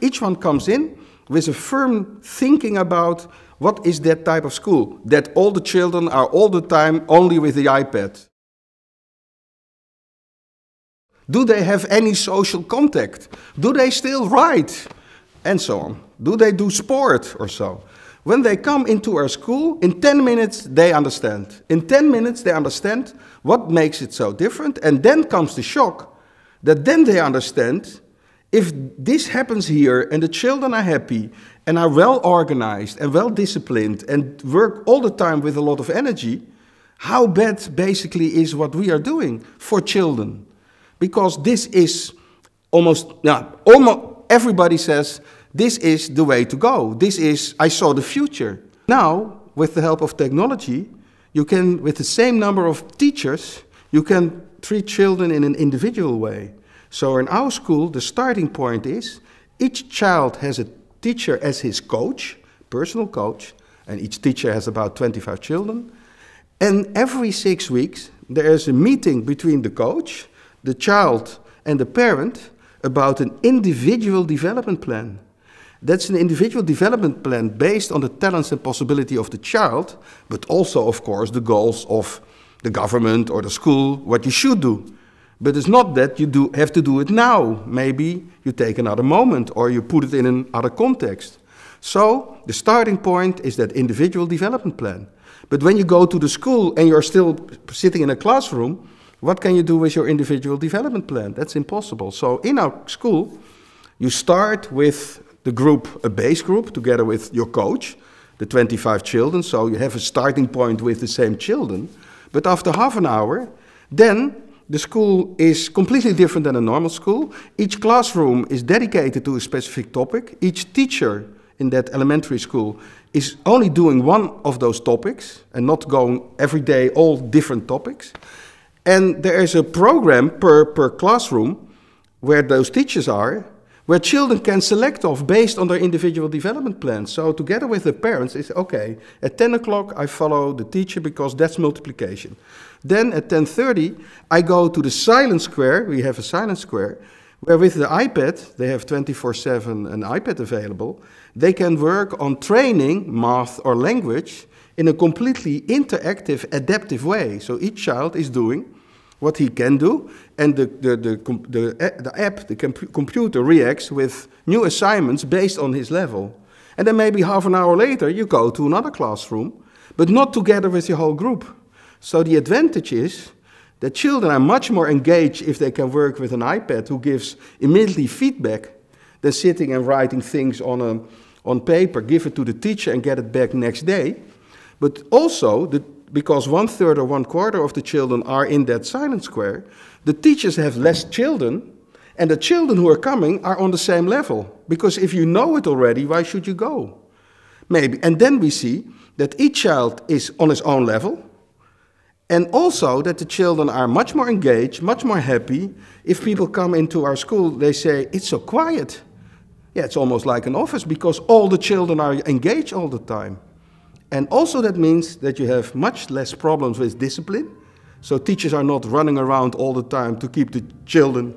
Each one comes in with a firm thinking about what is that type of school, that all the children are all the time only with the iPad. Do they have any social contact? Do they still write? And so on. Do they do sport or so? When they come into our school, in 10 minutes they understand. In 10 minutes they understand what makes it so different, and then comes the shock that then they understand if this happens here and the children are happy and are well organized and well disciplined and work all the time with a lot of energy, how bad basically is what we are doing for children. Because this is almost everybody says, this is the way to go. This is, I saw the future. Now, with the help of technology, you can, with the same number of teachers, you can treat children in an individual way. So in our school, the starting point is, each child has a teacher as his coach, personal coach, and each teacher has about 25 children. And every 6 weeks, there is a meeting between the coach, the child, and the parent about an individual development plan. That's an individual development plan based on the talents and possibility of the child, but also, of course, the goals of the government or the school, what you should do. But it's not that you have to do it now. Maybe you take another moment or you put it in another context. So the starting point is that individual development plan. But when you go to the school and you're still sitting in a classroom, what can you do with your individual development plan? That's impossible. So in our school, you start with the group, a base group, together with your coach, the 25 children, so you have a starting point with the same children. But after half an hour, then the school is completely different than a normal school. Each classroom is dedicated to a specific topic. Each teacher in that elementary school is only doing one of those topics and not going every day all different topics. And there is a program per classroom where those teachers are, where children can select off based on their individual development plans. So together with the parents, it's okay, at 10 o'clock I follow the teacher because that's multiplication. Then at 10:30 I go to the silent square, we have a silent square, where with the iPad, they have 24/7 an iPad available, they can work on training, math or language, in a completely interactive, adaptive way. So each child is doing what he can do, and the computer reacts with new assignments based on his level. And then maybe half an hour later, you go to another classroom, but not together with your whole group. So the advantage is that children are much more engaged if they can work with an iPad who gives immediately feedback than sitting and writing things on paper, give it to the teacher and get it back next day. But also, because 1/3 or 1/4 of the children are in that silent square, the teachers have less children, and the children who are coming are on the same level. Because if you know it already, why should you go? Maybe. And then we see that each child is on his own level, and also that the children are much more engaged, much more happy. If people come into our school, they say, it's so quiet. Yeah, it's almost like an office, because all the children are engaged all the time. And also that means that you have much less problems with discipline. So teachers are not running around all the time to keep the children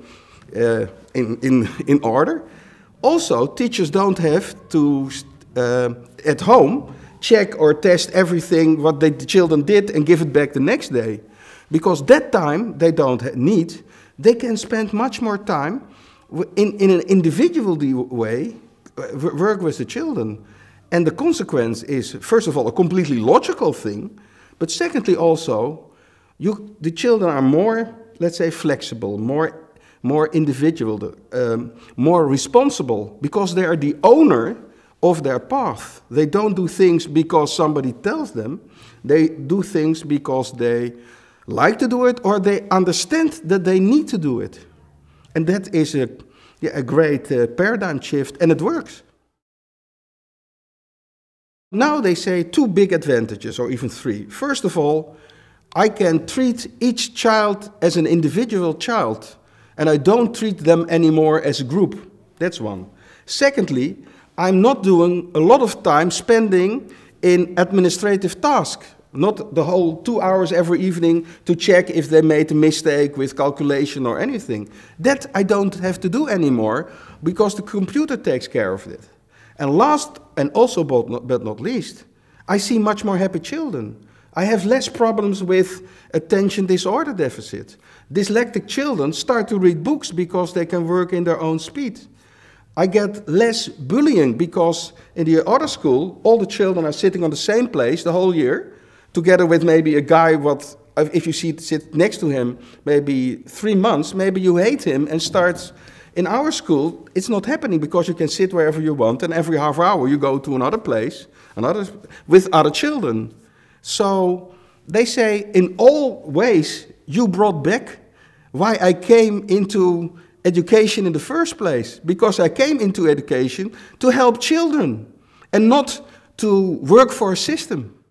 in order. Also, teachers don't have to, at home, check or test everything what the children did and give it back the next day. Because that time they don't need, they can spend much more time in an individual way, work with the children. And the consequence is, first of all, a completely logical thing, but secondly also, the children are more, let's say, flexible, more individual, more responsible, because they are the owner of their path. They don't do things because somebody tells them, they do things because they like to do it or they understand that they need to do it. And that is a great paradigm shift, and it works. Now they say 2 big advantages, or even 3. First of all, I can treat each child as an individual child, and I don't treat them anymore as a group. That's one. Secondly, I'm not doing a lot of time spending in administrative tasks. Not the whole 2 hours every evening to check if they made a mistake with calculation or anything. That I don't have to do anymore because the computer takes care of it. And last, and also but not least, I see much more happy children. I have less problems with attention disorder deficit. Dyslexic children start to read books because they can work in their own speed. I get less bullying because in the other school, all the children are sitting on the same place the whole year, together with maybe a guy what, if you sit next to him maybe 3 months, maybe you hate him and start. In our school, it's not happening because you can sit wherever you want and every half hour you go to another place, with other children. So they say, in all ways, you brought back why I came into education in the first place, because I came into education to help children and not to work for a system.